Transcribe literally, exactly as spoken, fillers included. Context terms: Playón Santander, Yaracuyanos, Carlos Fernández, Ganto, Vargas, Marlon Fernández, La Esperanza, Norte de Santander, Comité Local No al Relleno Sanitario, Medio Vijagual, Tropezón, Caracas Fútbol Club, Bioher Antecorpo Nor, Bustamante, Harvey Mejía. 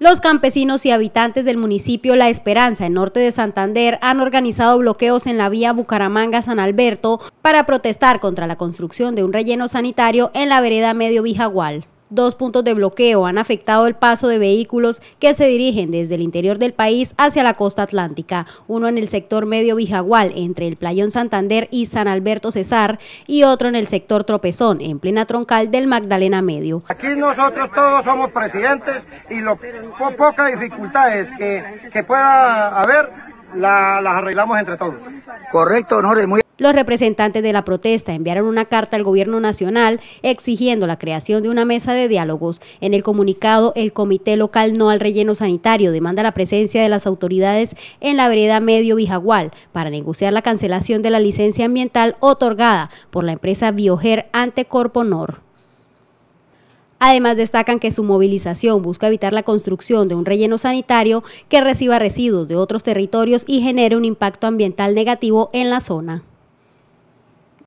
Los campesinos y habitantes del municipio La Esperanza, en Norte de Santander, han organizado bloqueos en la vía Bucaramanga-San Alberto para protestar contra la construcción de un relleno sanitario en la vereda Medio Vijagual. Dos puntos de bloqueo han afectado el paso de vehículos que se dirigen desde el interior del país hacia la costa atlántica, uno en el sector Medio Vijagual, entre el Playón Santander y San Alberto Cesar, y otro en el sector Tropezón, en plena troncal del Magdalena Medio. Aquí nosotros todos somos presidentes y lo po pocas dificultades que, que pueda haber la, las arreglamos entre todos. Correcto, Nor, muy... Los representantes de la protesta enviaron una carta al Gobierno Nacional exigiendo la creación de una mesa de diálogos. En el comunicado, el Comité Local No al Relleno Sanitario demanda la presencia de las autoridades en la vereda Medio Vijagual para negociar la cancelación de la licencia ambiental otorgada por la empresa Bioher Antecorpo Nor. Además, destacan que su movilización busca evitar la construcción de un relleno sanitario que reciba residuos de otros territorios y genere un impacto ambiental negativo en la zona.